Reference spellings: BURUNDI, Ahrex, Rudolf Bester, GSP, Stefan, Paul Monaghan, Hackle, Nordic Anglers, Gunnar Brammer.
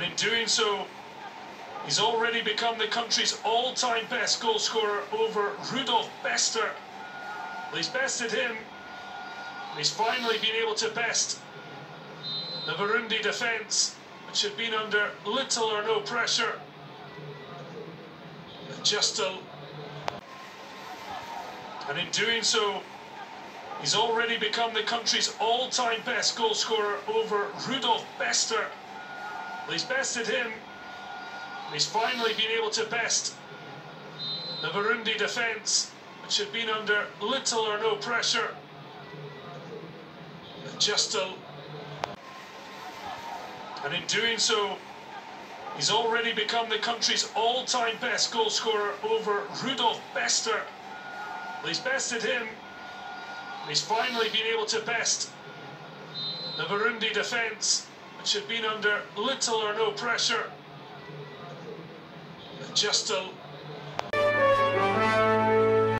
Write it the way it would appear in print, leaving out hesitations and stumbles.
and in doing so, he's already become the country's all-time best goal scorer over Rudolf Bester. Well, he's bested him, and he's finally been able to best the Burundi defence, which had been under little or no pressure. And in doing so, he's already become the country's all-time best goal scorer over Rudolf Bester. Well, he's bested him, and he's finally been able to best the Burundi defence, which had been under little or no pressure. And in doing so, he's already become the country's all-time best goal scorer over Rudolf Bester. Well, he's bested him, and he's finally been able to best the Burundi defence, which had been under little or no pressure.